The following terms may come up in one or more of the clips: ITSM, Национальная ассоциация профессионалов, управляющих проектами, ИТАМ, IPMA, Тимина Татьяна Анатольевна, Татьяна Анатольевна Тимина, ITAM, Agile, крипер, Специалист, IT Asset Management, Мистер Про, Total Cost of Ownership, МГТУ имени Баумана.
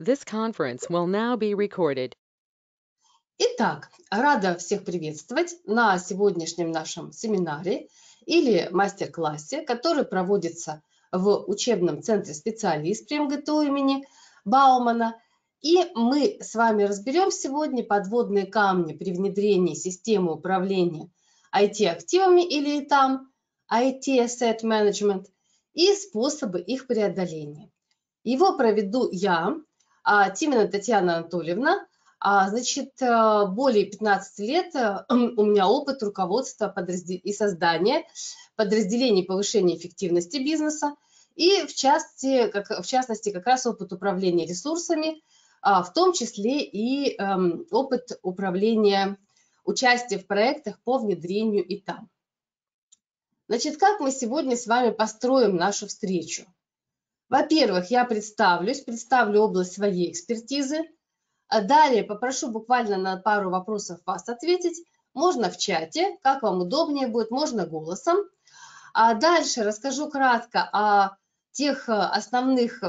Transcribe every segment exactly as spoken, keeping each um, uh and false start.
This conference will now be recorded. Итак, рада всех приветствовать на сегодняшнем нашем семинаре или мастер-классе, который проводится в учебном центре «Специалист» при МГТУ имени Баумана. И мы с вами разберем сегодня подводные камни при внедрении системы управления ай ти-активами или ай ти эй эм, ай ти Asset Management, и способы их преодоления. Его проведу я, Тимина Татьяна Анатольевна. Значит, более пятнадцати лет у меня опыт руководства и создания подразделений повышения эффективности бизнеса и, в частности, как, в частности, как раз опыт управления ресурсами, в том числе и опыт управления участия в проектах по внедрению ай ти эй эм. Значит, как мы сегодня с вами построим нашу встречу? Во-первых, я представлюсь, представлю область своей экспертизы. Далее попрошу буквально на пару вопросов вас ответить. Можно в чате, как вам удобнее будет, можно голосом. А дальше расскажу кратко о тех основных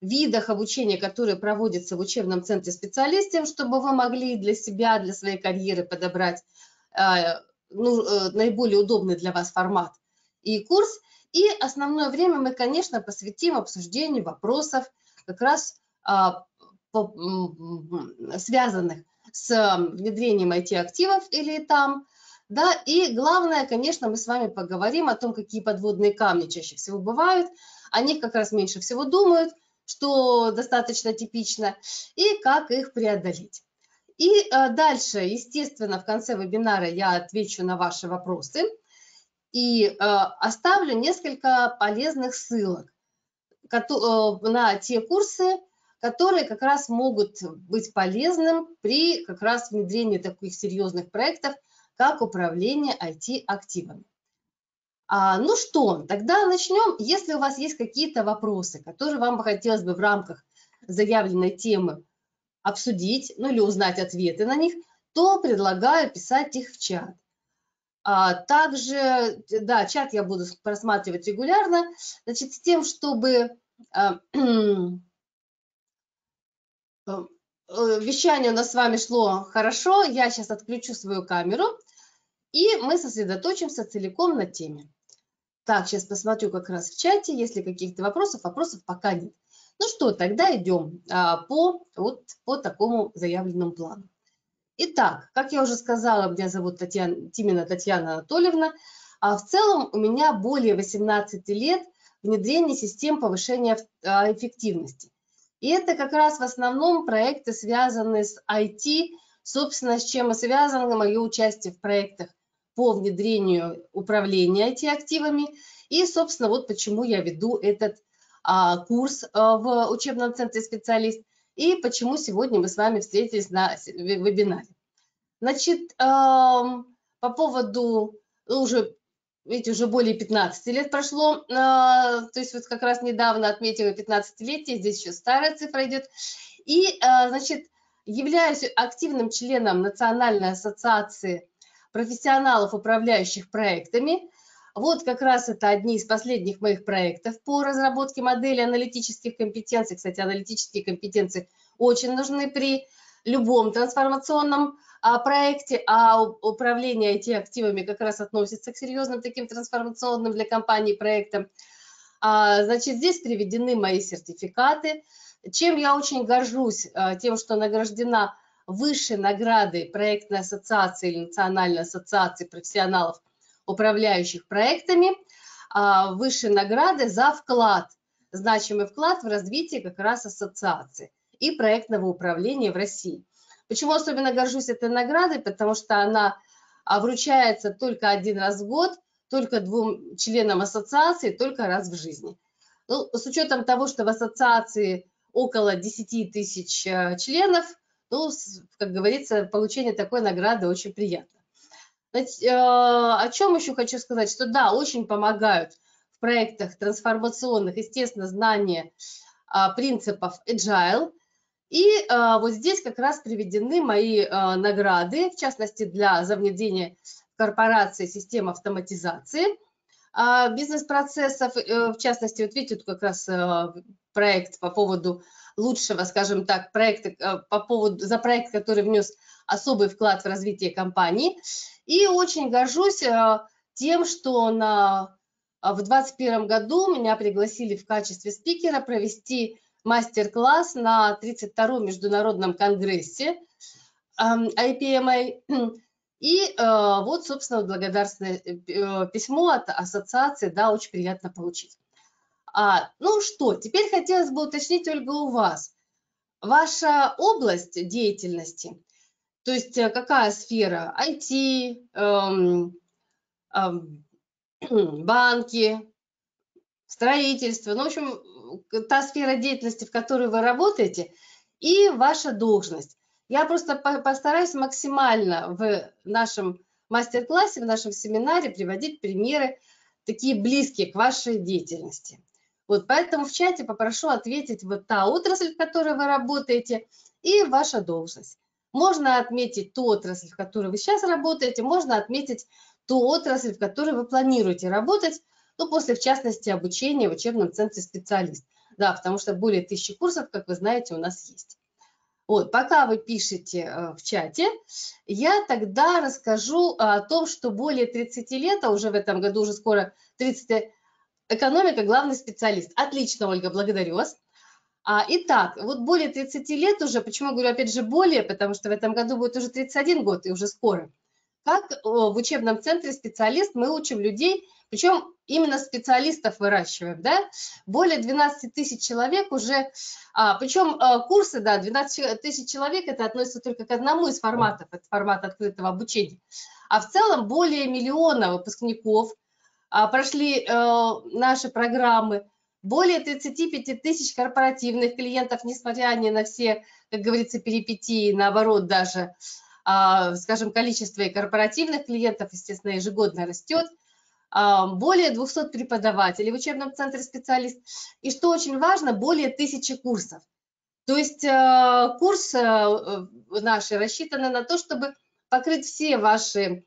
видах обучения, которые проводятся в учебном центре «Специалистов», чтобы вы могли для себя, для своей карьеры подобрать ну, наиболее удобный для вас формат и курс. И основное время мы, конечно, посвятим обсуждению вопросов, как раз а, по, связанных с внедрением ай ти-активов или там. Да, и главное, конечно, мы с вами поговорим о том, какие подводные камни чаще всего бывают, о них как раз меньше всего думают, что достаточно типично, и как их преодолеть. И а, дальше, естественно, в конце вебинара я отвечу на ваши вопросы. И э, оставлю несколько полезных ссылок на те курсы, которые как раз могут быть полезным при как раз внедрении таких серьезных проектов, как управление ай ти-активами. А, ну что, тогда начнем. Если у вас есть какие-то вопросы, которые вам бы хотелось бы в рамках заявленной темы обсудить, ну или узнать ответы на них, то предлагаю писать их в чат. Также, да, чат я буду просматривать регулярно, значит, с тем, чтобы вещание у нас с вами шло хорошо, я сейчас отключу свою камеру, и мы сосредоточимся целиком на теме. Так, сейчас посмотрю как раз в чате, если каких-то вопросов, вопросов пока нет. Ну что, тогда идем по, вот, по такому заявленному плану. Итак, как я уже сказала, меня зовут Татьяна, Тимина Татьяна Анатольевна. А в целом у меня более восемнадцати лет внедрения систем повышения эффективности. И это как раз в основном проекты, связанные с ай ти, собственно, с чем и связано мое участие в проектах по внедрению управления ай ти-активами. И, собственно, вот почему я веду этот а, курс а, в учебном центре «Специалист». И почему сегодня мы с вами встретились на вебинаре. Значит, по поводу, ну, уже, видите, уже более пятнадцати лет прошло, то есть вот как раз недавно отметила пятнадцатилетие, здесь еще старая цифра идет. И, значит, являюсь активным членом Национальной ассоциации профессионалов, управляющих проектами. Вот как раз это одни из последних моих проектов по разработке модели аналитических компетенций. Кстати, аналитические компетенции очень нужны при любом трансформационном проекте, а управление ай ти-активами как раз относится к серьезным таким трансформационным для компании проектам. Значит, здесь приведены мои сертификаты. Чем я очень горжусь? Тем, что награждена высшей наградой проектной ассоциации или Национальной ассоциации профессионалов, управляющих проектами, высшей награды за вклад, значимый вклад в развитие как раз ассоциации и проектного управления в России. Почему особенно горжусь этой наградой? Потому что она вручается только один раз в год, только двум членам ассоциации, только раз в жизни. Ну, с учетом того, что в ассоциации около десяти тысяч членов, ну, как говорится, получение такой награды очень приятно. О чем еще хочу сказать, что да, очень помогают в проектах трансформационных, естественно, знания принципов Agile. И вот здесь как раз приведены мои награды, в частности, для за внедрение корпорации систем автоматизации, бизнес-процессов, в частности, вот видите, тут как раз проект по поводу лучшего, скажем так, проекта, по поводу, за проект, который внес особый вклад в развитие компании. И очень горжусь тем, что на, в две тысячи двадцать первом году меня пригласили в качестве спикера провести мастер-класс на тридцать втором международном конгрессе ай пи эм эй. И вот, собственно, благодарственное письмо от ассоциации, да, очень приятно получить. А, ну что, теперь хотелось бы уточнить, Ольга, у вас. Ваша область деятельности, то есть какая сфера? ай ти, эм, эм, банки, строительство, ну, в общем, та сфера деятельности, в которой вы работаете, и ваша должность. Я просто постараюсь максимально в нашем мастер-классе, в нашем семинаре приводить примеры, такие близкие к вашей деятельности. Вот поэтому в чате попрошу ответить вот та отрасль, в которой вы работаете, и ваша должность. Можно отметить ту отрасль, в которой вы сейчас работаете, можно отметить ту отрасль, в которой вы планируете работать, ну, после, в частности, обучения в учебном центре «Специалист». Да, потому что более тысячи курсов, как вы знаете, у нас есть. Вот, пока вы пишете в чате, я тогда расскажу о том, что более тридцати лет, а уже в этом году уже скоро тридцать, экономика, главный специалист. Отлично, Ольга, благодарю вас. Итак, вот более тридцати лет уже, почему говорю опять же более, потому что в этом году будет уже тридцать один год и уже скоро. Как в учебном центре «Специалист» мы учим людей, причем именно специалистов выращиваем, да, более двенадцати тысяч человек уже, а, причем а, курсы, да, двенадцать тысяч человек, это относится только к одному из форматов, это формат открытого обучения, а в целом более миллиона выпускников а, прошли а, наши программы, более тридцати пяти тысяч корпоративных клиентов, несмотря ни на все, как говорится, перипетии, наоборот даже, а, скажем, количество и корпоративных клиентов, естественно, ежегодно растет, более двухсот преподавателей в учебном центре «Специалист». И что очень важно, более тысячи курсов. То есть курсы наши рассчитаны на то, чтобы покрыть все ваши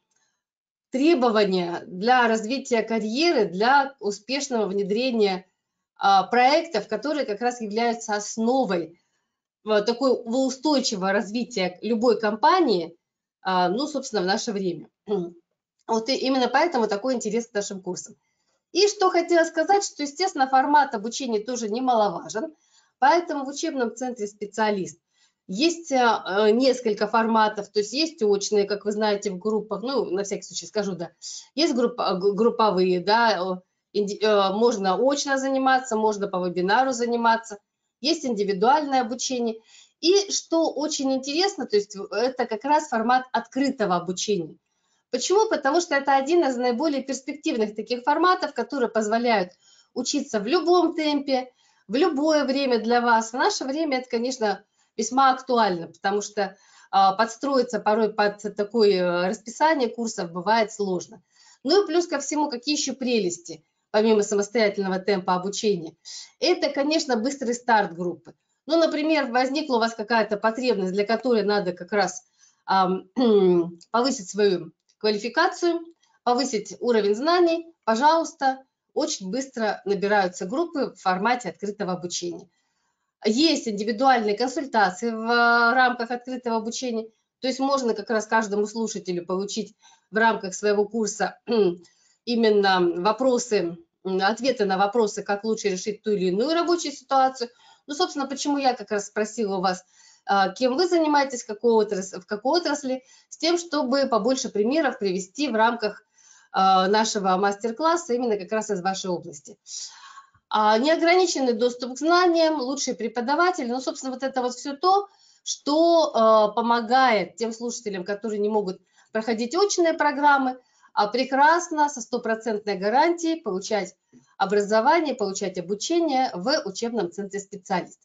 требования для развития карьеры, для успешного внедрения проектов, которые как раз являются основой такого устойчивого развития любой компании, ну, собственно, в наше время. Вот именно поэтому такой интерес к нашим курсам. И что хотела сказать, что, естественно, формат обучения тоже немаловажен, поэтому в учебном центре «Специалист» есть несколько форматов, то есть есть очные, как вы знаете, в группах, ну, на всякий случай скажу, да, есть группа, групповые, да, можно очно заниматься, можно по вебинару заниматься, есть индивидуальное обучение. И что очень интересно, то есть это как раз формат открытого обучения. Почему? Потому что это один из наиболее перспективных таких форматов, которые позволяют учиться в любом темпе, в любое время для вас. В наше время это, конечно, весьма актуально, потому что подстроиться порой под такое расписание курсов бывает сложно. Ну и плюс ко всему, какие еще прелести, помимо самостоятельного темпа обучения? Это, конечно, быстрый старт группы. Ну, например, возникла у вас какая-то потребность, для которой надо как раз повысить свою квалификацию, повысить уровень знаний, пожалуйста, очень быстро набираются группы в формате открытого обучения. Есть индивидуальные консультации в рамках открытого обучения, то есть можно как раз каждому слушателю получить в рамках своего курса именно вопросы, ответы на вопросы, как лучше решить ту или иную рабочую ситуацию. Ну, собственно, почему я как раз спросила у вас, кем вы занимаетесь, в какой отрасли, с тем, чтобы побольше примеров привести в рамках нашего мастер-класса именно как раз из вашей области. Неограниченный доступ к знаниям, лучший преподаватель, ну, собственно, вот это вот все то, что помогает тем слушателям, которые не могут проходить очные программы, а прекрасно со стопроцентной гарантией получать образование, получать обучение в учебном центре «Специалист».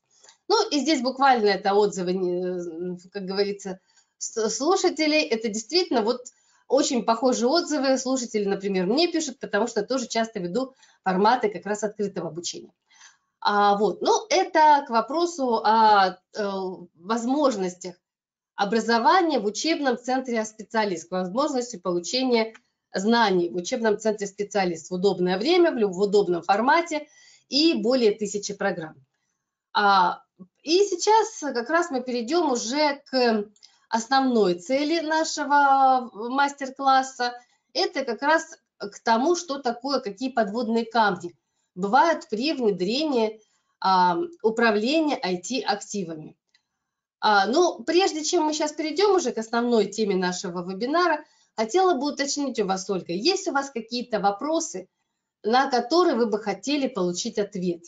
Ну, и здесь буквально это отзывы, как говорится, слушателей. Это действительно вот очень похожие отзывы. Слушатели, например, мне пишут, потому что тоже часто веду форматы как раз открытого обучения. А вот, ну, это к вопросу о возможностях образования в учебном центре «Специалист», к возможности получения знаний в учебном центре «Специалист» в удобное время, в удобном формате и более тысячи программ. И сейчас как раз мы перейдем уже к основной цели нашего мастер-класса. Это как раз к тому, что такое, какие подводные камни бывают при внедрении управления ай ти-активами. Ну, прежде чем мы сейчас перейдем уже к основной теме нашего вебинара, хотела бы уточнить у вас, Ольга, есть у вас какие-то вопросы, на которые вы бы хотели получить ответ?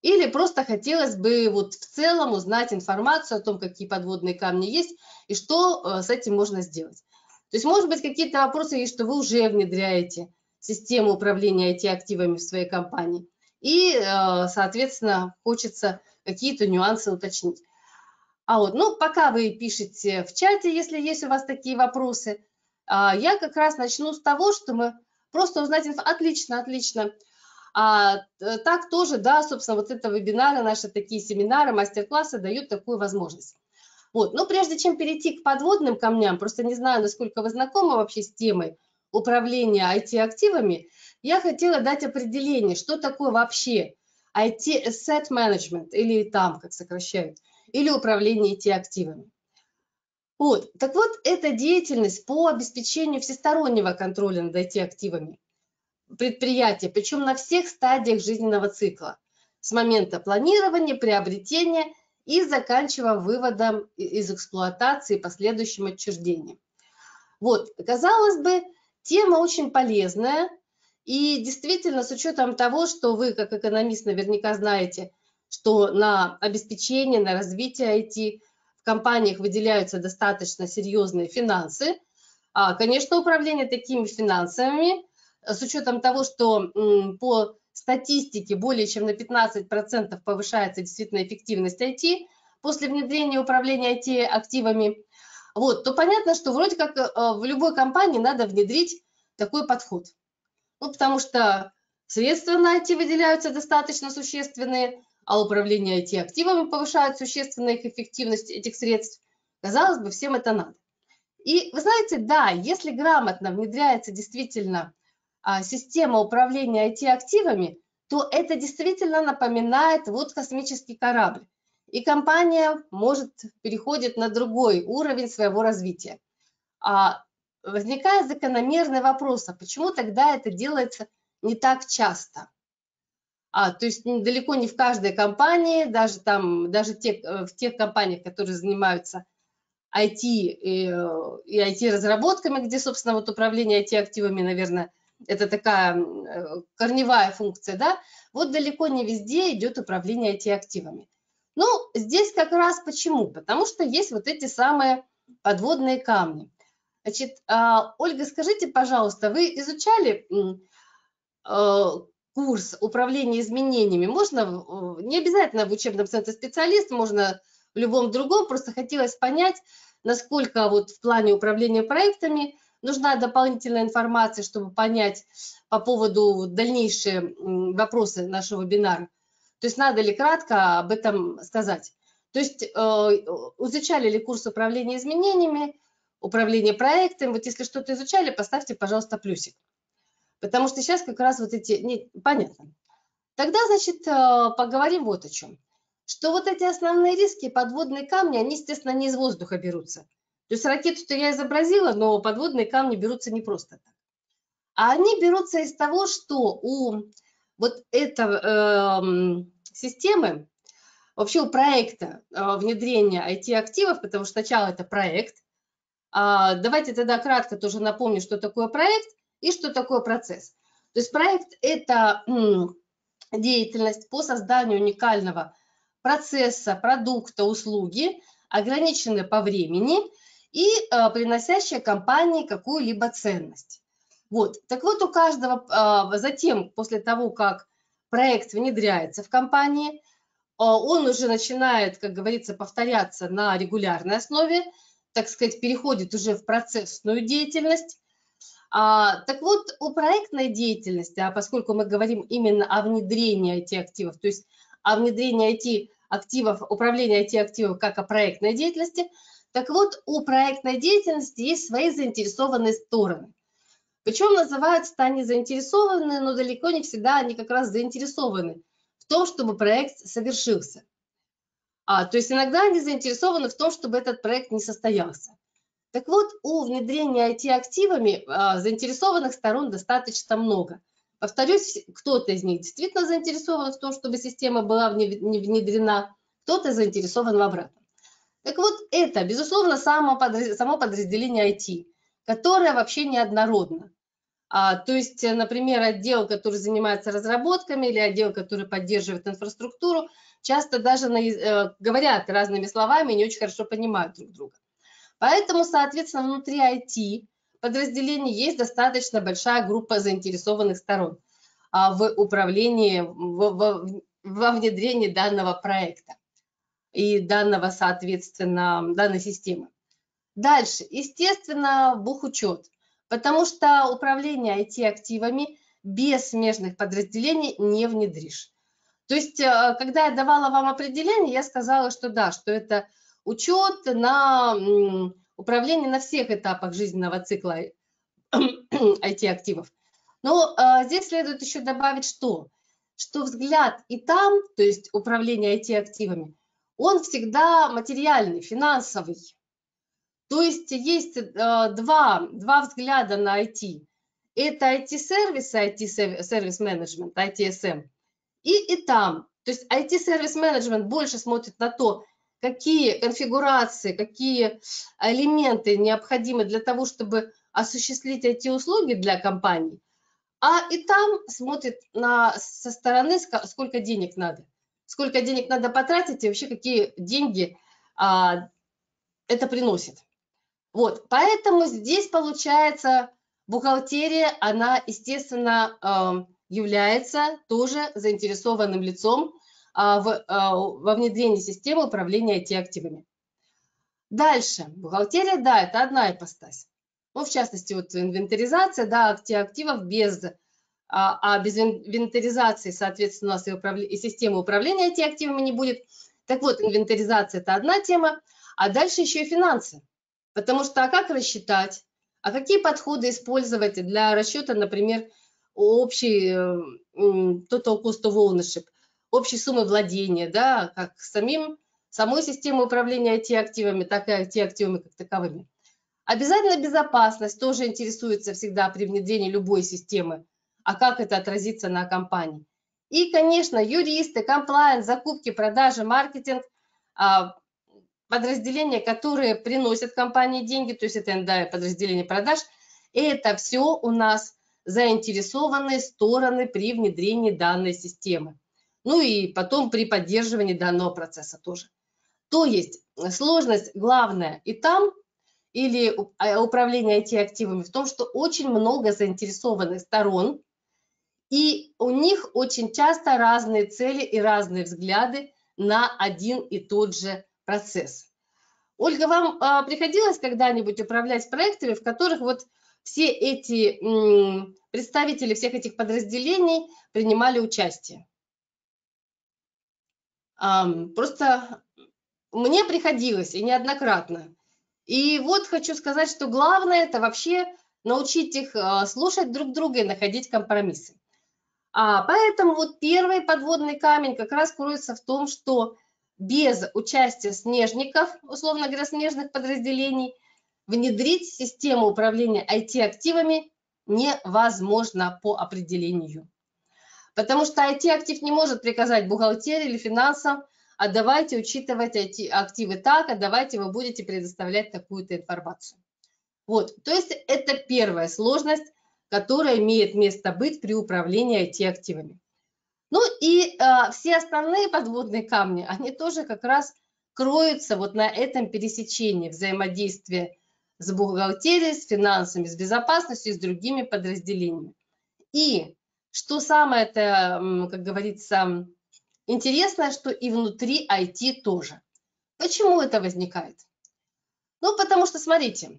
Или просто хотелось бы вот в целом узнать информацию о том, какие подводные камни есть и что с этим можно сделать? То есть, может быть, какие-то вопросы есть, что вы уже внедряете систему управления ай ти-активами в своей компании. И, соответственно, хочется какие-то нюансы уточнить. А вот, ну, пока вы пишете в чате, если есть у вас такие вопросы, я как раз начну с того, что мы просто узнать инф... Отлично, отлично. А, так тоже, да, собственно, вот это вебинары, наши такие семинары, мастер-классы дают такую возможность. Вот, но прежде чем перейти к подводным камням, просто не знаю, насколько вы знакомы вообще с темой управления ай ти-активами, я хотела дать определение, что такое вообще ай ти Asset Management, или ай ти эй эм, как сокращают, или управление ай ти-активами. Вот, так вот, это деятельность по обеспечению всестороннего контроля над ай ти-активами предприятия, причем на всех стадиях жизненного цикла, с момента планирования, приобретения и заканчивая выводом из эксплуатации и последующим отчуждением. Вот, казалось бы, тема очень полезная, и действительно, с учетом того, что вы, как экономист, наверняка знаете, что на обеспечение, на развитие ай ти в компаниях выделяются достаточно серьезные финансы. А, конечно, управление такими финансами, с учетом того, что м, по статистике более чем на пятнадцать процентов повышается действительно эффективность ай ти после внедрения управления ай ти-активами, вот, то понятно, что вроде как в любой компании надо внедрить такой подход. Ну, потому что средства на ай ти выделяются достаточно существенные, а управление ай ти-активами повышает существенно их эффективность этих средств. Казалось бы, всем это надо. И вы знаете, да, если грамотно внедряется действительно а, система управления ай ти-активами, то это действительно напоминает вот космический корабль. И компания может переходит на другой уровень своего развития. А возникает закономерный вопрос, а почему тогда это делается не так часто? А, то есть далеко не в каждой компании, даже, там, даже те, в тех компаниях, которые занимаются ай ти и, и ай ти-разработками, где, собственно, вот управление ай ти-активами, наверное, это такая корневая функция, да, вот далеко не везде идет управление ай ти-активами. Ну, здесь как раз почему? Потому что есть вот эти самые подводные камни. Значит, Ольга, скажите, пожалуйста, вы изучали курс управления изменениями? Можно, не обязательно в учебном центре «Специалист», можно в любом другом, просто хотелось понять, насколько вот в плане управления проектами нужна дополнительная информация, чтобы понять по поводу дальнейшие вопросы нашего вебинара. То есть надо ли кратко об этом сказать? То есть изучали ли курс управления изменениями, управление проектом? Вот если что-то изучали, поставьте, пожалуйста, плюсик. Потому что сейчас как раз вот эти... Нет, понятно. Тогда, значит, поговорим вот о чем. Что вот эти основные риски, подводные камни, они, естественно, не из воздуха берутся. То есть ракету-то я изобразила, но подводные камни берутся не просто так. А они берутся из того, что у вот этой э, системы, вообще у проекта э, внедрения ай ти-активов, потому что сначала это проект. А, давайте тогда кратко тоже напомню, что такое проект и что такое процесс. То есть проект – это деятельность по созданию уникального процесса, продукта, услуги, ограниченная по времени и а, приносящая компании какую-либо ценность. Вот. Так вот, у каждого, а, затем, после того, как проект внедряется в компании, а, он уже начинает, как говорится, повторяться на регулярной основе, так сказать, переходит уже в процессную деятельность. А, так вот, у проектной деятельности, а поскольку мы говорим именно о внедрении ай ти-активов, то есть о внедрении ай ти-активов, управления ай ти-активов как о проектной деятельности, так вот, у проектной деятельности есть свои заинтересованные стороны. Причем называются-то они заинтересованы, но далеко не всегда они как раз заинтересованы в том, чтобы проект совершился. А, то есть иногда они заинтересованы в том, чтобы этот проект не состоялся. Так вот, у внедрения ай ти-активами а, заинтересованных сторон достаточно много. Повторюсь, кто-то из них действительно заинтересован в том, чтобы система была внедрена, кто-то заинтересован в обратном. Так вот, это, безусловно, само подразделение ай ти, которое вообще неоднородно. А, то есть, например, отдел, который занимается разработками, или отдел, который поддерживает инфраструктуру, часто даже на, э, говорят разными словами и не очень хорошо понимают друг друга. Поэтому, соответственно, внутри ай ти подразделений есть достаточно большая группа заинтересованных сторон а, в управлении, в, в, во внедрении данного проекта и данного, соответственно, данной системы. Дальше, естественно, бухучет, потому что управление ай ти-активами без смежных подразделений не внедришь. То есть, когда я давала вам определение, я сказала, что да, что это учет на управление на всех этапах жизненного цикла ай ти-активов. Но а, здесь следует еще добавить, что, что взгляд ИТАМ, то есть управление ай ти-активами, он всегда материальный, финансовый. То есть есть а, два, два взгляда на ай ти. Это ай ти-сервис, ай ти-сервис-менеджмент, ай ти эс эм. И, и там, то есть ай ти-сервис-менеджмент больше смотрит на то, какие конфигурации, какие элементы необходимы для того, чтобы осуществить ай ти-услуги для компании, а и там смотрит на, со стороны, сколько денег надо, сколько денег надо потратить и вообще какие деньги а, это приносит. Вот, поэтому здесь получается бухгалтерия, она, естественно, а, является тоже заинтересованным лицом а, в, а, во внедрении системы управления ай ти-активами. Дальше. Бухгалтерия, да, это одна ипостась. Ну, в частности, вот инвентаризация, да, ай ти-активов без, а, а без инвентаризации, соответственно, у нас и, управля... и системы управления ай ти-активами не будет. Так вот, инвентаризация – это одна тема, а дальше еще и финансы. Потому что а как рассчитать, а какие подходы использовать для расчета, например, общий Total Cost of Ownership, общей суммы владения, да, как самим, самой системой управления ай ти-активами, так и ай ти-активами как таковыми. Обязательно безопасность тоже интересуется всегда при внедрении любой системы, а как это отразится на компании. И, конечно, юристы, комплайенс, закупки, продажи, маркетинг, подразделения, которые приносят компании деньги, то есть это эн дэ а, подразделение продаж, это все у нас заинтересованные стороны при внедрении данной системы, ну и потом при поддерживании данного процесса тоже. То есть сложность главная и там, или управление ай ти-активами, в том, что очень много заинтересованных сторон, и у них очень часто разные цели и разные взгляды на один и тот же процесс. Ольга, вам а, приходилось когда-нибудь управлять проектами, в которых вот все эти представители всех этих подразделений принимали участие? Просто мне приходилось, и неоднократно. И вот хочу сказать, что главное – это вообще научить их слушать друг друга и находить компромиссы. А поэтому вот первый подводный камень как раз кроется в том, что без участия смежников, условно говоря, смежных подразделений, внедрить систему управления ай ти-активами невозможно по определению. Потому что ай ти-актив не может приказать бухгалтерии или финансам, а давайте учитывать ай ти-активы так, а давайте вы будете предоставлять такую-то информацию. Вот, то есть это первая сложность, которая имеет место быть при управлении ай ти-активами. Ну и э, все остальные подводные камни, они тоже как раз кроются вот на этом пересечении взаимодействия с бухгалтерией, с финансами, с безопасностью и с другими подразделениями. И что самое-то, как говорится, интересное, что и внутри ай ти тоже. Почему это возникает? Ну, потому что, смотрите,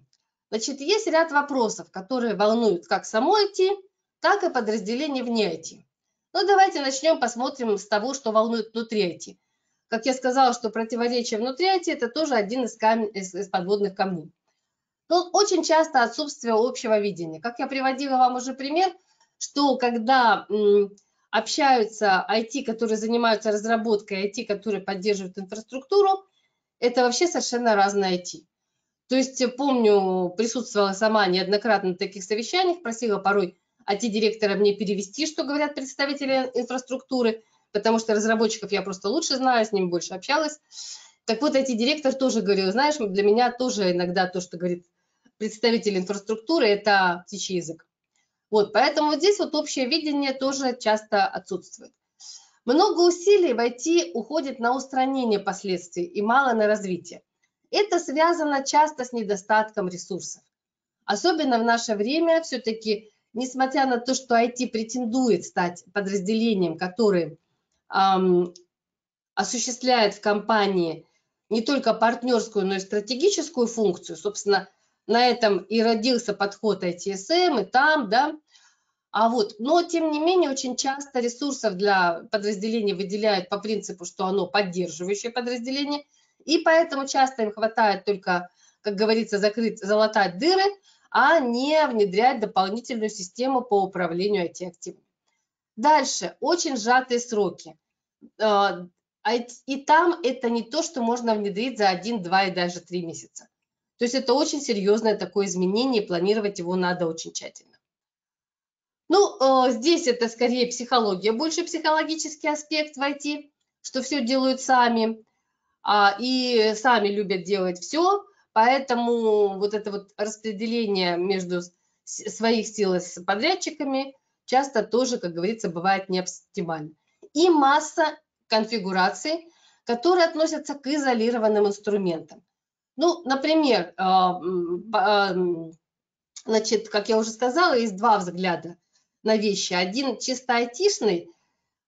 значит, есть ряд вопросов, которые волнуют как само ай ти, так и подразделения вне ай ти. Ну, давайте начнем, посмотрим с того, что волнует внутри ай ти. Как я сказала, что противоречие внутри ай ти – это тоже один из, камень, из подводных камней. Но очень часто отсутствие общего видения. Как я приводила вам уже пример, что когда общаются ай ти, которые занимаются разработкой, ай ти, которые поддерживают инфраструктуру, это вообще совершенно разные ай ти. То есть, помню, присутствовала сама неоднократно на таких совещаниях, просила порой ай ти-директора мне перевести, что говорят представители инфраструктуры, потому что разработчиков я просто лучше знаю, с ними больше общалась. Так вот, ай ти-директор тоже говорил, знаешь, для меня тоже иногда то, что говорит представитель инфраструктуры, это птичий язык. Вот, поэтому вот здесь вот общее видение тоже часто отсутствует. Много усилий в ай ти уходит на устранение последствий и мало на развитие. Это связано часто с недостатком ресурсов. Особенно в наше время все-таки, несмотря на то, что ай ти претендует стать подразделением, которое эм, осуществляет в компании не только партнерскую, но и стратегическую функцию, собственно, на этом и родился подход ай ти эс эм, и там, да. А вот, но, тем не менее, очень часто ресурсов для подразделения выделяют по принципу, что оно поддерживающее подразделение, и поэтому часто им хватает только, как говорится, закрыть, залатать дыры, а не внедрять дополнительную систему по управлению ай ти-активами. Дальше, очень сжатые сроки. И там это не то, что можно внедрить за один, два и даже три месяца. То есть это очень серьезное такое изменение, и планировать его надо очень тщательно. Ну, здесь это скорее психология, больше психологический аспект в ай ти, что все делают сами, и сами любят делать все, поэтому вот это вот распределение между своих сил с подрядчиками часто тоже, как говорится, бывает неоптимально. И масса конфигураций, которые относятся к изолированным инструментам. Ну, например, значит, как я уже сказала, есть два взгляда на вещи. Один чисто айтишный,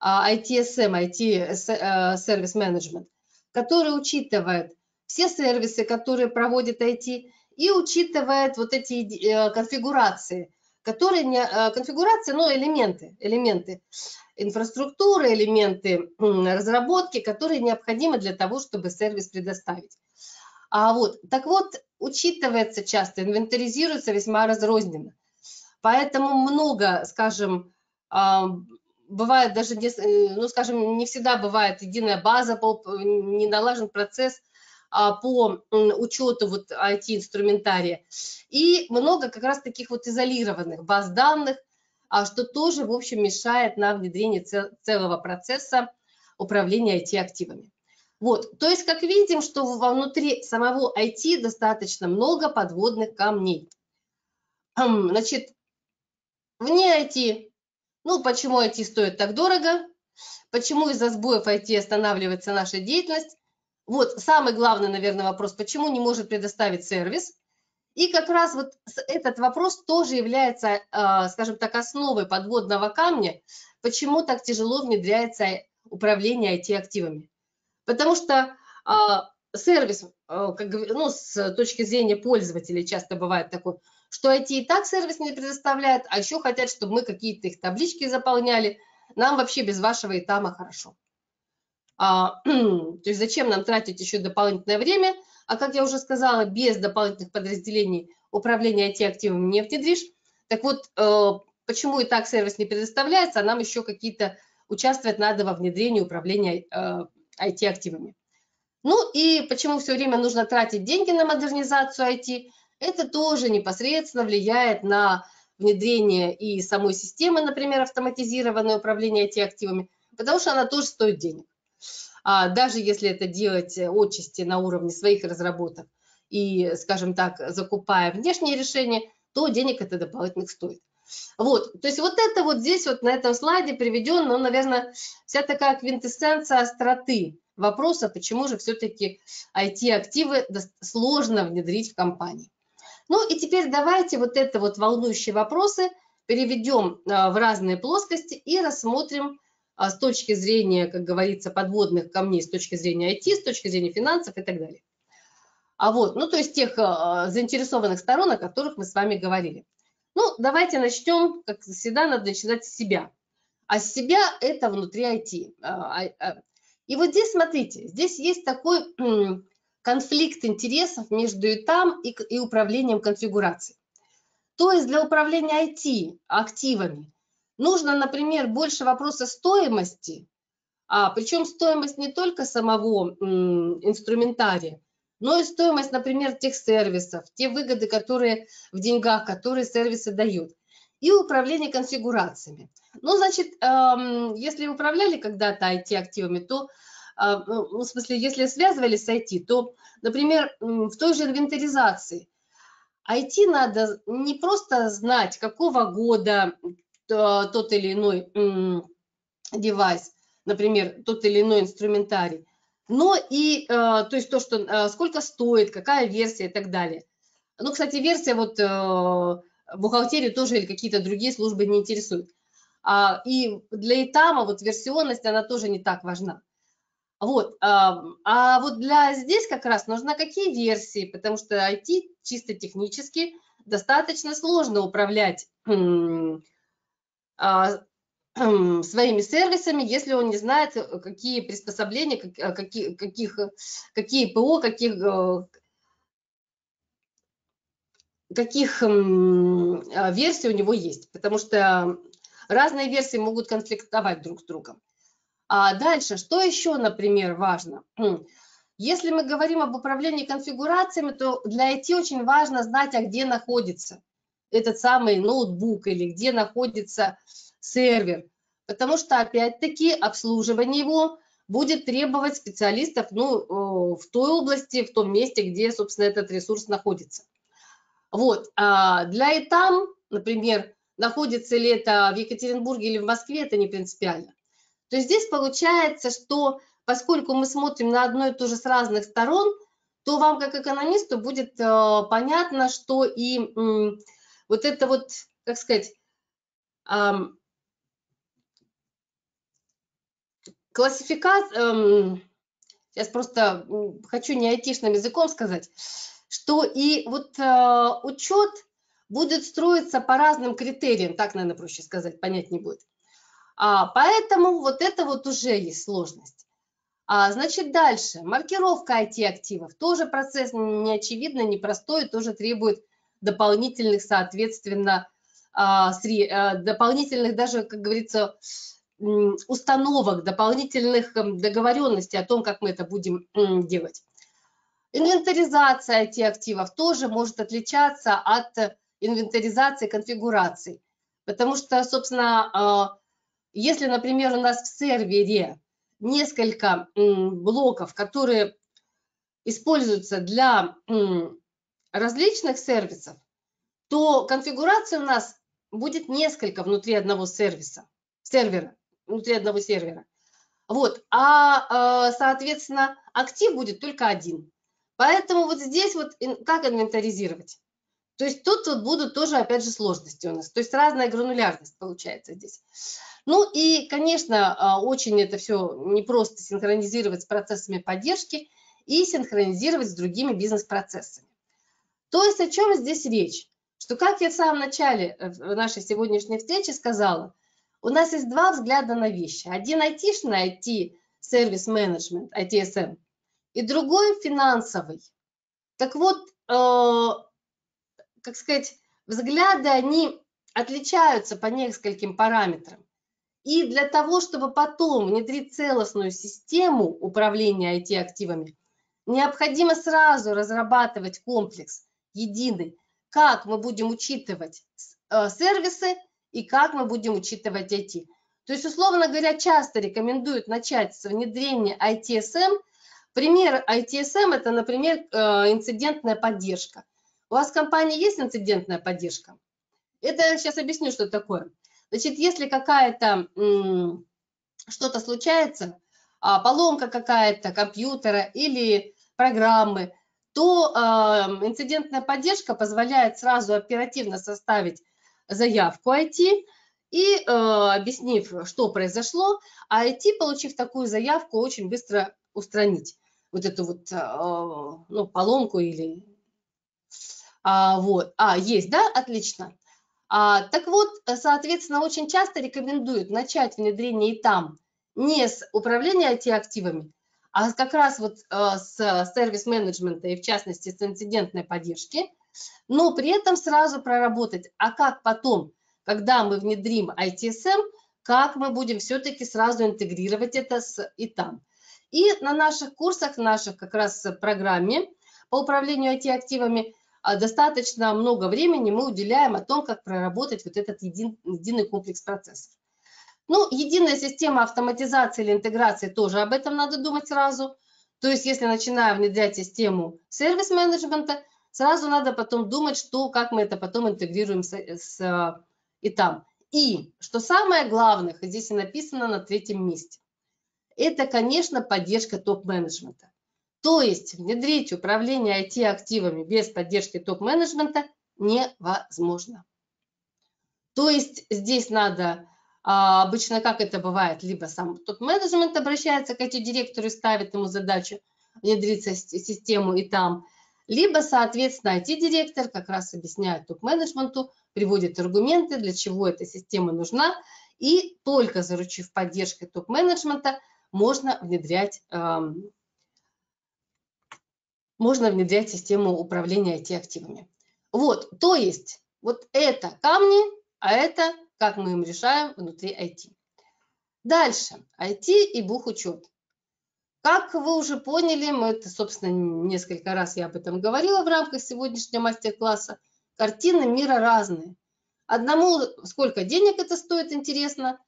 ай ти эс эм, ай ти-сервис менеджмент, который учитывает все сервисы, которые проводит ай ти, и учитывает вот эти конфигурации, которые не конфигурации, но элементы, элементы инфраструктуры, элементы разработки, которые необходимы для того, чтобы сервис предоставить. А вот, так вот, учитывается часто, инвентаризируется весьма разрозненно. Поэтому много, скажем, бывает даже, ну, скажем, не всегда бывает единая база, не налажен процесс по учету вот ай ти-инструментария. И много как раз таких вот изолированных баз данных, что тоже, в общем, мешает на внедрение целого процесса управления ай ти-активами. Вот, то есть, как видим, что внутри самого ай ти достаточно много подводных камней. Значит, вне ай ти, ну, почему ай ти стоит так дорого, почему из-за сбоев ай ти останавливается наша деятельность. Вот, самый главный, наверное, вопрос, почему не может предоставить сервис. И как раз вот этот вопрос тоже является, скажем так, основой подводного камня, почему так тяжело внедряется управление ай ти-активами. Потому что э, сервис, э, как, ну, с точки зрения пользователей часто бывает такое, что ай ти и так сервис не предоставляет, а еще хотят, чтобы мы какие-то их таблички заполняли. Нам вообще без вашего ИТАМа хорошо. А, то есть зачем нам тратить еще дополнительное время? А как я уже сказала, без дополнительных подразделений управления ай ти-активами не внедришь. Так вот, э, почему и так сервис не предоставляется, а нам еще какие-то участвовать надо во внедрении управления э, ай ти-активами. Ну и почему все время нужно тратить деньги на модернизацию ай ти, это тоже непосредственно влияет на внедрение и самой системы, например, автоматизированное управление ай ти-активами, потому что она тоже стоит денег. А даже если это делать отчасти на уровне своих разработок и, скажем так, закупая внешние решения, то денег это дополнительных стоит. Вот, то есть вот это вот здесь вот на этом слайде приведен, ну, наверное, вся такая квинтэссенция остроты вопроса, почему же все-таки ай ти-активы сложно внедрить в компании. Ну и теперь давайте вот это вот волнующие вопросы переведем в разные плоскости и рассмотрим с точки зрения, как говорится, подводных камней, с точки зрения ай ти, с точки зрения финансов и так далее. А вот, ну то есть тех заинтересованных сторон, о которых мы с вами говорили. Ну, давайте начнем, как всегда, надо начинать с себя. А с себя это внутри ай ти. И вот здесь, смотрите, здесь есть такой конфликт интересов между ИТАМ и, и управлением конфигурацией. То есть для управления ай ти-активами нужно, например, больше вопроса стоимости, а, причем стоимость не только самого м, инструментария, но и стоимость, например, тех сервисов, те выгоды, которые в деньгах, которые сервисы дают, и управление конфигурациями. Ну, значит, эм, если управляли когда-то ай ти-активами, то, э, ну, в смысле, если связывались с ай ти, то, например, в той же инвентаризации ай ти надо не просто знать, какого года тот или иной м, девайс, например, тот или иной инструментарий, но и, э, то есть то, что, э, сколько стоит, какая версия и так далее. Ну, кстати, версия вот э, бухгалтерию тоже или какие-то другие службы не интересуют. А, и для ИТАМа вот версионность, она тоже не так важна. Вот, а, а вот для здесь как раз нужна какие версии, потому что ай ти чисто технически достаточно сложно управлять э, э, своими сервисами, если он не знает, какие приспособления, какие, каких, какие ПО, каких, каких версий у него есть, потому что разные версии могут конфликтовать друг с другом. А дальше, что еще, например, важно? Если мы говорим об управлении конфигурациями, то для ай ти очень важно знать, а где находится этот самый ноутбук или где находится сервер, потому что, опять-таки, обслуживание его будет требовать специалистов, ну, в той области, в том месте, где, собственно, этот ресурс находится. Вот, а для ИТАМ, например, находится ли это в Екатеринбурге или в Москве, это не принципиально. То есть здесь получается, что поскольку мы смотрим на одно и то же с разных сторон, то вам, как экономисту, будет понятно, что и вот это вот, как сказать, классификация, сейчас просто хочу не айтишным языком сказать, что и вот учет будет строиться по разным критериям, так, наверное, проще сказать, понять не будет. Поэтому вот это вот уже есть сложность. Значит, дальше, маркировка ай ти-активов, тоже процесс неочевидный, непростой, тоже требует дополнительных, соответственно, дополнительных даже, как говорится, установок, дополнительных договоренностей о том, как мы это будем делать. Инвентаризация ай ти-активов тоже может отличаться от инвентаризации конфигураций, потому что, собственно, если, например, у нас в сервере несколько блоков, которые используются для различных сервисов, то конфигурация у нас будет несколько внутри одного сервиса, сервера, внутри одного сервера. Вот, а, соответственно, актив будет только один. Поэтому вот здесь вот как инвентаризировать? То есть тут вот будут тоже, опять же, сложности у нас. То есть разная гранулярность получается здесь. Ну и, конечно, очень это все непросто синхронизировать с процессами поддержки и синхронизировать с другими бизнес-процессами. То есть о чем здесь речь? Что, как я в самом начале нашей сегодняшней встречи сказала, у нас есть два взгляда на вещи. Один айтишный, ай ти-сервис менеджмент, ай ти эс эм, и другой финансовый. Так вот, э, как сказать, взгляды, они отличаются по нескольким параметрам. И для того, чтобы потом внедрить целостную систему управления ай ти-активами, необходимо сразу разрабатывать комплекс единый, как мы будем учитывать сервисы и как мы будем учитывать ай ти. То есть, условно говоря, часто рекомендуют начать с внедрения ай ти эс эм. Пример ай ти эс эм – это, например, инцидентная поддержка. У вас в компании есть инцидентная поддержка? Это я сейчас объясню, что такое. Значит, если какая-то что-то случается, поломка какая-то компьютера или программы, то э, инцидентная поддержка позволяет сразу оперативно составить заявку ай ти и, э, объяснив, что произошло, а ай ти, получив такую заявку, очень быстро устранить вот эту вот э, ну, поломку или... А, вот. а, есть, да? Отлично. А, так вот, соответственно, очень часто рекомендуют начать внедрение ИТАМ не с управления ай ти-активами, А как раз вот с сервис-менеджмента и в частности с инцидентной поддержки, но при этом сразу проработать, а как потом, когда мы внедрим ай ти эс эм, как мы будем все-таки сразу интегрировать это с ИТАМ. И на наших курсах, наших как раз программе по управлению ай ти-активами достаточно много времени мы уделяем о том, как проработать вот этот един, единый комплекс процессов. Ну, единая система автоматизации или интеграции, тоже об этом надо думать сразу. То есть, если начинаем внедрять систему сервис-менеджмента, сразу надо потом думать, что, как мы это потом интегрируем с, с ИТАМ. И, что самое главное, здесь и написано на третьем месте, это, конечно, поддержка топ-менеджмента. То есть внедрить управление ай ти-активами без поддержки топ-менеджмента невозможно. То есть здесь надо, обычно как это бывает, либо сам топ-менеджмент обращается к ай ти-директору и ставит ему задачу внедрить систему ИТАМ, либо, соответственно, ай ти-директор как раз объясняет топ-менеджменту, приводит аргументы, для чего эта система нужна, и только заручив поддержкой топ-менеджмента можно внедрять, э, можно внедрять систему управления ай ти-активами. Вот, то есть, вот это камни, а это как мы им решаем внутри ай ти. Дальше, ай ти и бухучет. Как вы уже поняли, мы это, собственно, несколько раз я об этом говорила в рамках сегодняшнего мастер-класса, картины мира разные. Одному сколько денег это стоит, интересно,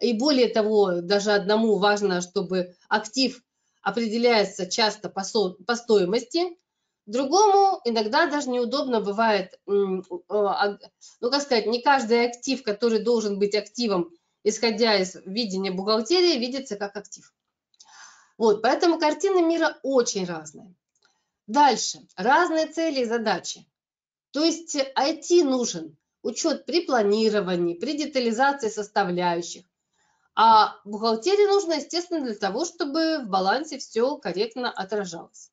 и более того, даже одному важно, чтобы актив определяется часто по, со, по стоимости, другому иногда даже неудобно бывает, ну, как сказать, не каждый актив, который должен быть активом, исходя из видения бухгалтерии, видится как актив. Вот, поэтому картины мира очень разные. Дальше. Разные цели и задачи. То есть ай ти нужен учет при планировании, при детализации составляющих. А бухгалтерии нужно, естественно, для того, чтобы в балансе все корректно отражалось.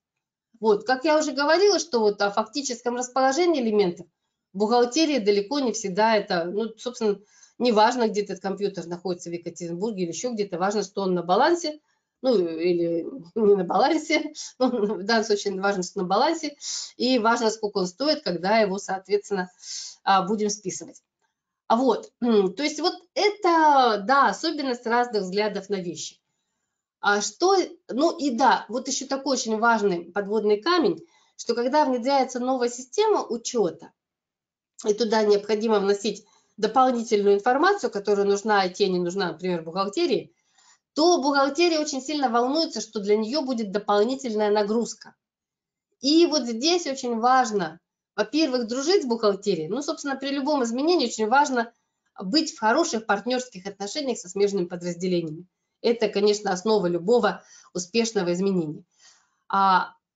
Вот, как я уже говорила, что вот о фактическом расположении элементов в бухгалтерии далеко не всегда это, ну, собственно, не важно, где этот компьютер находится в Екатеринбурге или еще где-то, важно, что он на балансе. Ну, или не на балансе, ну, в данном случае важно, что на балансе, и важно, сколько он стоит, когда его, соответственно, будем списывать. Вот, то есть вот это, да, особенность разных взглядов на вещи. А что, ну и да, вот еще такой очень важный подводный камень, что когда внедряется новая система учета, и туда необходимо вносить дополнительную информацию, которая нужна ай ти, не нужна, например, бухгалтерии, то бухгалтерия очень сильно волнуется, что для нее будет дополнительная нагрузка. И вот здесь очень важно, во-первых, дружить с бухгалтерией. Ну, собственно, при любом изменении очень важно быть в хороших партнерских отношениях со смежными подразделениями. Это, конечно, основа любого успешного изменения.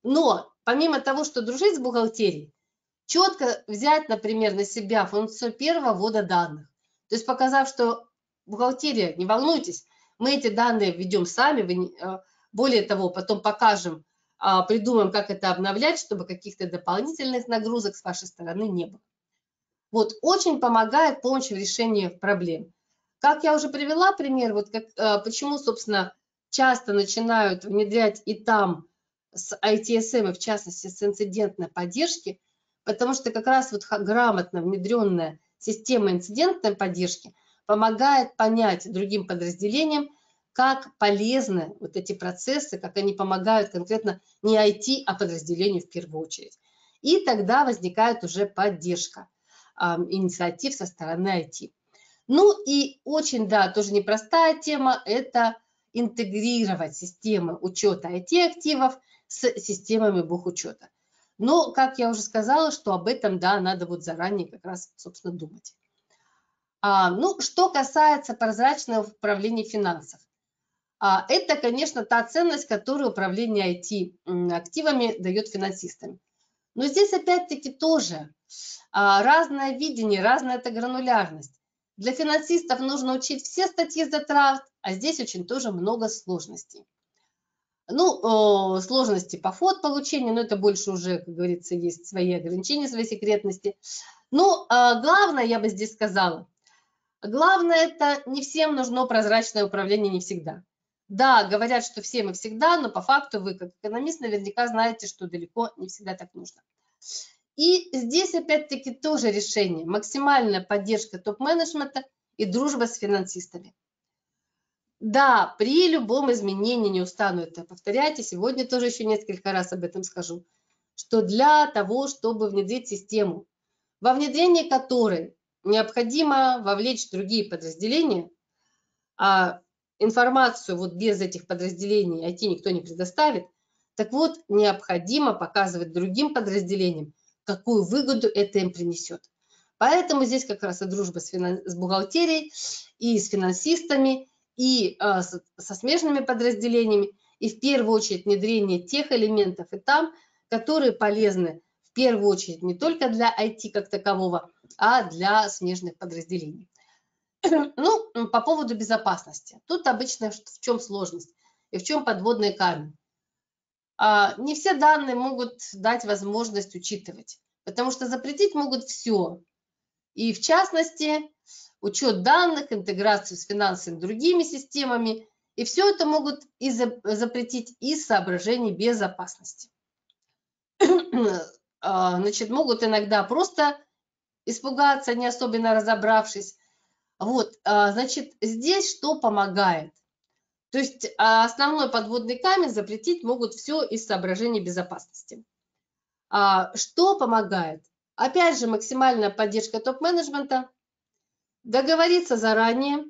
Но помимо того, что дружить с бухгалтерией, четко взять, например, на себя функцию первого ввода данных. То есть показав, что бухгалтерия, не волнуйтесь, мы эти данные введем сами, более того, потом покажем, придумаем, как это обновлять, чтобы каких-то дополнительных нагрузок с вашей стороны не было. Вот, очень помогает помощь в решении проблем. Как я уже привела пример, вот как, почему, собственно, часто начинают внедрять ИТАМ с ай ти эс эм, и в частности с инцидентной поддержки, потому что как раз вот грамотно внедренная система инцидентной поддержки помогает понять другим подразделениям, как полезны вот эти процессы, как они помогают конкретно не ай ти, а подразделению в первую очередь. И тогда возникает уже поддержка э, инициатив со стороны ай ти. Ну и очень, да, тоже непростая тема, это интегрировать системы учета ай ти-активов с системами бухучета. Но, как я уже сказала, что об этом, да, надо вот заранее как раз, собственно, думать. А, ну, что касается прозрачного управления финансов, а, это, конечно, та ценность, которую управление ай ти-активами дает финансистам. Но здесь, опять-таки, тоже а, разное видение, разная эта гранулярность. Для финансистов нужно учить все статьи затрат, а здесь очень тоже много сложностей. Ну, э, сложности по фот получению, но это больше уже, как говорится, есть свои ограничения, свои секретности. Но э, главное, я бы здесь сказала, главное, это не всем нужно прозрачное управление, не всегда. Да, говорят, что все мы всегда, но по факту вы, как экономист, наверняка знаете, что далеко не всегда так нужно. И здесь, опять-таки, тоже решение. Максимальная поддержка топ-менеджмента и дружба с финансистами. Да, при любом изменении, не устану это повторять, и сегодня тоже еще несколько раз об этом скажу, что для того, чтобы внедрить систему, во внедрение которой необходимо вовлечь другие подразделения, а информацию вот без этих подразделений ай ти никто не предоставит, так вот, необходимо показывать другим подразделениям, какую выгоду это им принесет. Поэтому здесь как раз и дружба с, финанс... с бухгалтерией, и с финансистами, и э, с... со смежными подразделениями, и в первую очередь внедрение тех элементов и там, которые полезны в первую очередь не только для ай ти как такового, а для смежных подразделений. Ну, по поводу безопасности. Тут обычно в чем сложность и в чем подводный камень. Не все данные могут дать возможность учитывать, потому что запретить могут все. И в частности, учет данных, интеграцию с финансовыми другими системами. И все это могут и запретить из соображений безопасности. Значит, могут иногда просто испугаться, не особенно разобравшись. Вот, значит, здесь что помогает? То есть основной подводный камень запретить могут все из соображений безопасности. Что помогает? Опять же, максимальная поддержка топ-менеджмента, договориться заранее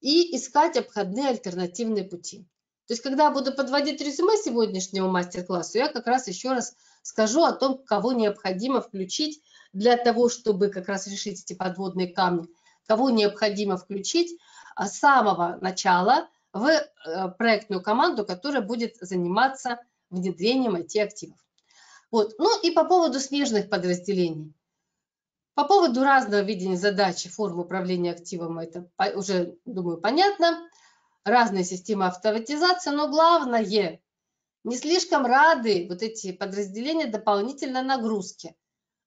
и искать обходные альтернативные пути. То есть, когда я буду подводить резюме сегодняшнего мастер-класса, я как раз еще раз скажу о том, кого необходимо включить для того, чтобы как раз решить эти подводные камни. Кого необходимо включить с самого начала в проектную команду, которая будет заниматься внедрением ай ти-активов. Вот. Ну и по поводу смежных подразделений. По поводу разного видения задачи, форм управления активом, это уже, думаю, понятно. Разные системы автоматизации, но главное, не слишком рады вот эти подразделения дополнительной нагрузки.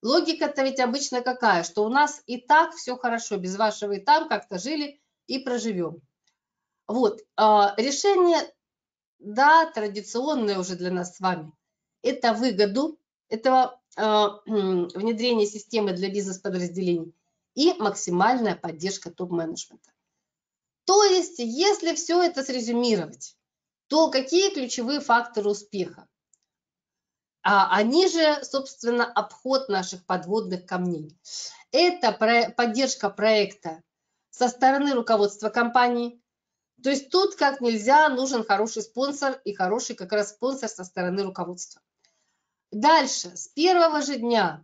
Логика-то ведь обычно какая, что у нас и так все хорошо, без вашего ИТАМ как-то жили и проживем. Вот, решение, да, традиционное уже для нас с вами, это выгоду этого внедрения системы для бизнес-подразделений и максимальная поддержка топ-менеджмента. То есть, если все это срезюмировать, то какие ключевые факторы успеха? А они же, собственно, обход наших подводных камней. Это про- поддержка проекта со стороны руководства компании. То есть тут как нельзя нужен хороший спонсор и хороший как раз спонсор со стороны руководства. Дальше, с первого же дня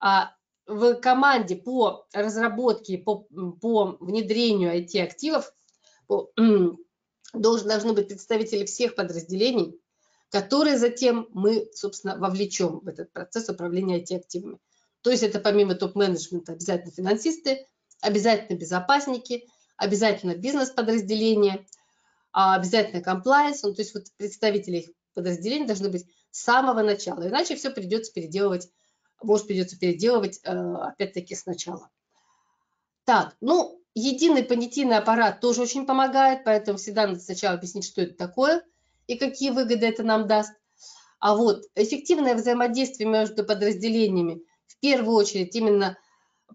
а, в команде по разработке, по, по внедрению ай ти-активов по, должен, должны быть представители всех подразделений, которые затем мы, собственно, вовлечем в этот процесс управления ай ти-активами. То есть это помимо топ-менеджмента обязательно финансисты, обязательно безопасники, обязательно бизнес-подразделения, обязательно комплайенс. Ну, то есть вот представители их подразделений должны быть с самого начала, иначе все придется переделывать, может придется переделывать опять-таки сначала. Так, ну, единый понятийный аппарат тоже очень помогает, поэтому всегда надо сначала объяснить, что это такое и какие выгоды это нам даст. А вот эффективное взаимодействие между подразделениями, в первую очередь именно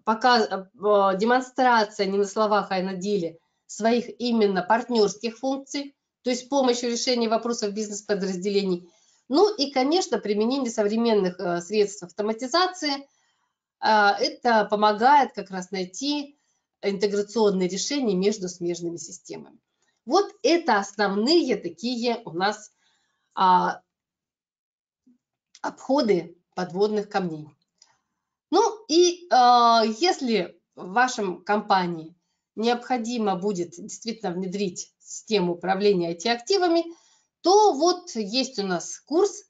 показ, демонстрация не на словах, а на деле своих именно партнерских функций, то есть помощь в решении вопросов бизнес-подразделений. Ну и, конечно, применение современных средств автоматизации. Это помогает как раз найти интеграционные решения между смежными системами. Вот это основные такие у нас а, обходы подводных камней. Ну и а, если в вашем компании необходимо будет действительно внедрить систему управления ай ти-активами, то вот есть у нас курс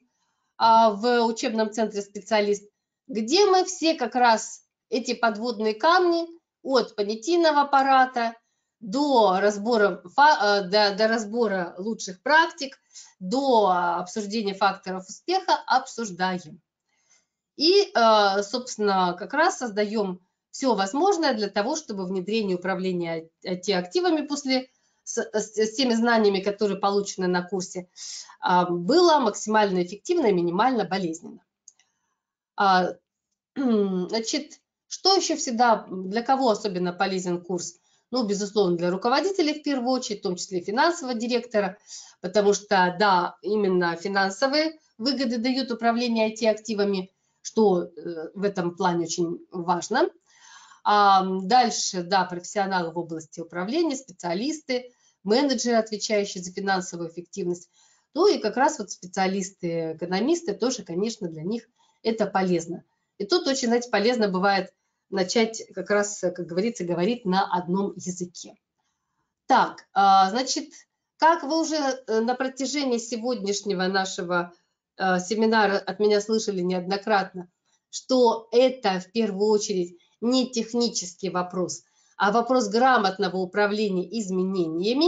а, в учебном центре «Специалист», где мы все как раз эти подводные камни от понятийного аппарата, До разбора, до, до разбора лучших практик, до обсуждения факторов успеха обсуждаем. И, собственно, как раз создаем все возможное для того, чтобы внедрение управления ай ти-активами после с, с теми знаниями, которые получены на курсе, было максимально эффективно и минимально болезненно. Значит, что еще всегда, для кого особенно полезен курс? Ну, безусловно, для руководителей в первую очередь, в том числе финансового директора, потому что, да, именно финансовые выгоды дают управление ай ти-активами, что в этом плане очень важно. А дальше, да, профессионалы в области управления, специалисты, менеджеры, отвечающие за финансовую эффективность. Ну и как раз вот специалисты, экономисты тоже, конечно, для них это полезно. И тут очень, знаете, полезно бывает начать как раз, как говорится, говорить на одном языке. Так, значит, как вы уже на протяжении сегодняшнего нашего семинара от меня слышали неоднократно, что это в первую очередь не технический вопрос, а вопрос грамотного управления изменениями.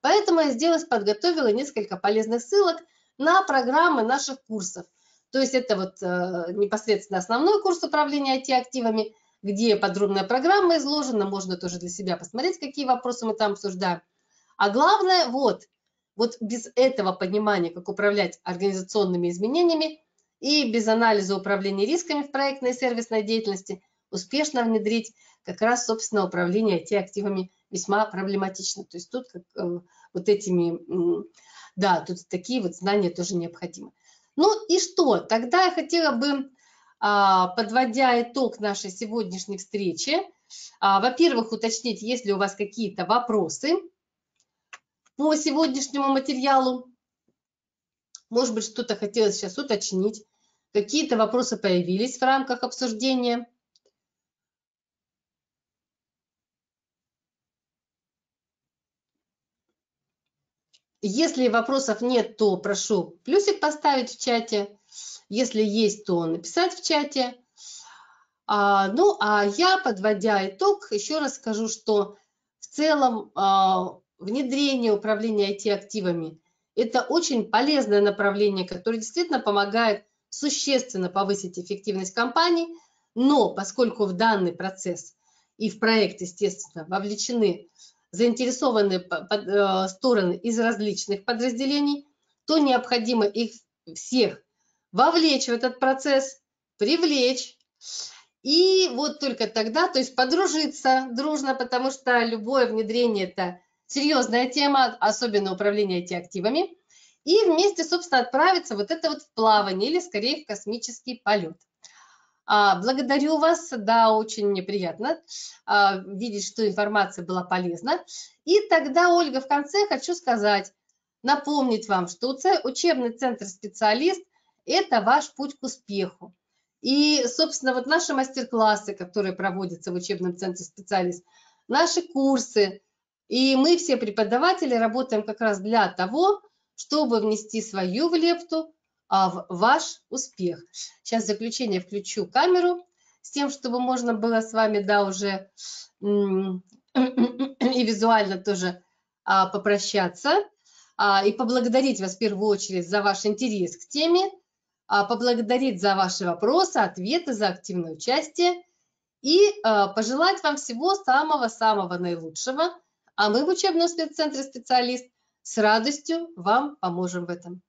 Поэтому я здесь подготовила несколько полезных ссылок на программы наших курсов. То есть это вот непосредственно основной курс управления ай ти-активами, где подробная программа изложена, можно тоже для себя посмотреть, какие вопросы мы там обсуждаем. А главное, вот, вот без этого понимания, как управлять организационными изменениями и без анализа управления рисками в проектной и сервисной деятельности успешно внедрить как раз, собственно, управление ай ти-активами весьма проблематично. То есть тут как, э, вот этими, э, да, тут такие вот знания тоже необходимы. Ну и что? Тогда я хотела бы... Подводя итог нашей сегодняшней встречи, во-первых, уточнить, есть ли у вас какие-то вопросы по сегодняшнему материалу. Может быть, что-то хотелось сейчас уточнить. Какие-то вопросы появились в рамках обсуждения. Если вопросов нет, то прошу плюсик поставить в чате. Если есть, то написать в чате. А, ну, а я, подводя итог, еще раз скажу, что в целом а, внедрение управления ай ти-активами – это очень полезное направление, которое действительно помогает существенно повысить эффективность компаний, но поскольку в данный процесс и в проект, естественно, вовлечены заинтересованные стороны из различных подразделений, то необходимо их всех вовлечь в этот процесс, привлечь, и вот только тогда, то есть подружиться дружно, потому что любое внедрение – это серьезная тема, особенно управление ай ти-активами, и вместе, собственно, отправиться вот это вот в плавание или, скорее, в космический полет. А, благодарю вас, да, очень приятно а, видеть, что информация была полезна. И тогда, Ольга, в конце хочу сказать, напомнить вам, что учебный центр «Специалист» это ваш путь к успеху. И, собственно, вот наши мастер-классы, которые проводятся в учебном центре «Специалист», наши курсы, и мы все преподаватели работаем как раз для того, чтобы внести свою влепту в ваш успех. Сейчас в заключение включу камеру с тем, чтобы можно было с вами, да, уже и визуально тоже попрощаться и поблагодарить вас в первую очередь за ваш интерес к теме, поблагодарить за ваши вопросы, ответы, за активное участие и пожелать вам всего самого-самого наилучшего. А мы в учебном центре «Специалист» с радостью вам поможем в этом.